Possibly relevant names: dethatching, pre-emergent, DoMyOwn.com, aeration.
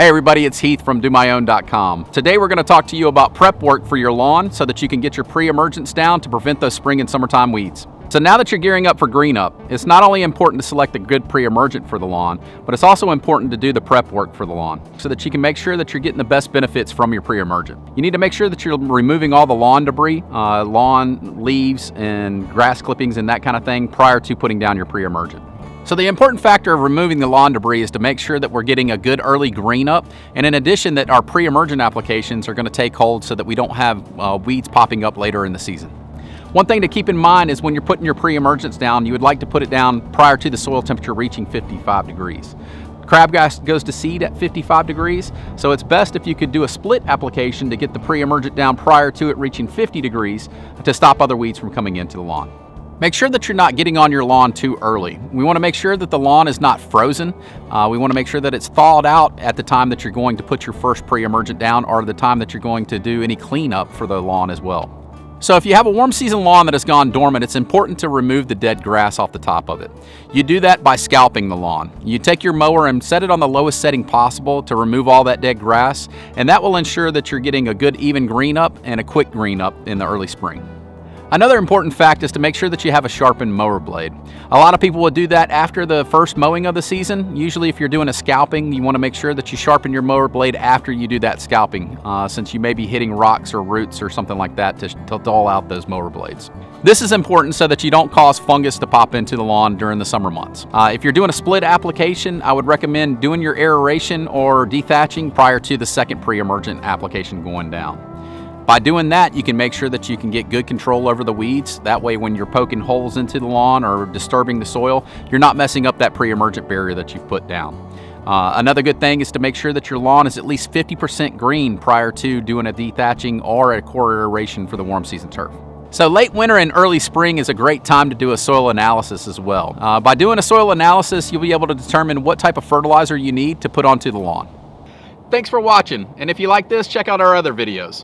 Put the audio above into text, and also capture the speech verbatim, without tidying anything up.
Hey everybody, it's Heath from do my own dot com. Today we're going to talk to you about prep work for your lawn so that you can get your pre-emergence down to prevent those spring and summertime weeds. So now that you're gearing up for green up, it's not only important to select a good pre-emergent for the lawn, but it's also important to do the prep work for the lawn so that you can make sure that you're getting the best benefits from your pre-emergent. You need to make sure that you're removing all the lawn debris, uh, lawn leaves and grass clippings and that kind of thing prior to putting down your pre-emergent. So the important factor of removing the lawn debris is to make sure that we're getting a good early green up, and in addition that our pre-emergent applications are going to take hold so that we don't have uh, weeds popping up later in the season. One thing to keep in mind is when you're putting your pre-emergence down, you would like to put it down prior to the soil temperature reaching fifty-five degrees. Crabgrass goes to seed at fifty-five degrees, so it's best if you could do a split application to get the pre-emergent down prior to it reaching fifty degrees to stop other weeds from coming into the lawn. Make sure that you're not getting on your lawn too early. We want to make sure that the lawn is not frozen. Uh, we want to make sure that it's thawed out at the time that you're going to put your first pre-emergent down or the time that you're going to do any cleanup for the lawn as well. So if you have a warm season lawn that has gone dormant, it's important to remove the dead grass off the top of it. You do that by scalping the lawn. You take your mower and set it on the lowest setting possible to remove all that dead grass, and that will ensure that you're getting a good even green up and a quick green up in the early spring. Another important fact is to make sure that you have a sharpened mower blade. A lot of people will do that after the first mowing of the season. Usually if you're doing a scalping, you want to make sure that you sharpen your mower blade after you do that scalping, uh, since you may be hitting rocks or roots or something like that to, to dull out those mower blades. This is important so that you don't cause fungus to pop into the lawn during the summer months. Uh, if you're doing a split application, I would recommend doing your aeration or dethatching prior to the second pre-emergent application going down. By doing that, you can make sure that you can get good control over the weeds. That way, when you're poking holes into the lawn or disturbing the soil, you're not messing up that pre-emergent barrier that you've put down. Uh, another good thing is to make sure that your lawn is at least fifty percent green prior to doing a dethatching or a core aeration for the warm season turf. So late winter and early spring is a great time to do a soil analysis as well. Uh, by doing a soil analysis, you'll be able to determine what type of fertilizer you need to put onto the lawn. Thanks for watching, and if you like this, check out our other videos.